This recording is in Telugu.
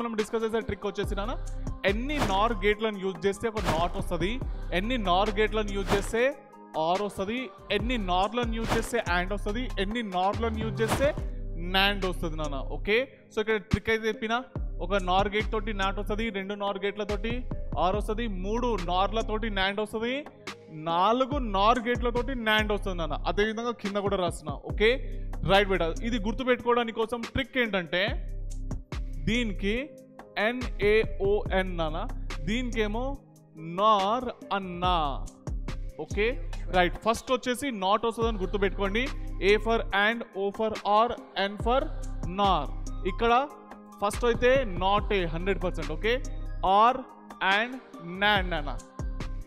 మనం డిస్కస్ చేసే ట్రిక్ వచ్చేసి నాన్న ఎన్ని నార్ గేట్లను యూజ్ చేస్తే ఒక నాట్ వస్తుంది, ఎన్ని నార్ గేట్లను యూజ్ చేస్తే ఆర్ వస్తుంది, ఎన్ని నార్లను యూజ్ చేస్తే అండ్ వస్తుంది, ఎన్ని నార్లను యూజ్ చేస్తే నాండ్ వస్తుంది నాన్న. ఓకే, సో ఇక్కడ ట్రిక్ అయితే చెప్పిన ఒక నార్ గేట్ తోటి నాట్ వస్తుంది, రెండు నార్ గేట్లతోటి ఆర్ వస్తుంది, మూడు నార్లతోటి నాండ్ వస్తుంది, నాలుగు నార్ గేట్లతోటి నాండ్ వస్తుంది నాన్న. అదేవిధంగా కింద కూడా రాస్తున్నా. ఓకే రైట్ బేటా, ఇది గుర్తుపెట్టుకోవడానికి కోసం ట్రిక్ ఏంటంటే దీనికి NaON నాన్న, దీనికేమో నార్ అన్నా. ఓకే రైట్, ఫస్ట్ వచ్చేసి నాట్ వస్తుందని గుర్తుపెట్టుకోండి. A for and, O for or, N for nor. ఇక్కడ ఫస్ట్ అయితే not A 100%. Okay or and నాన్న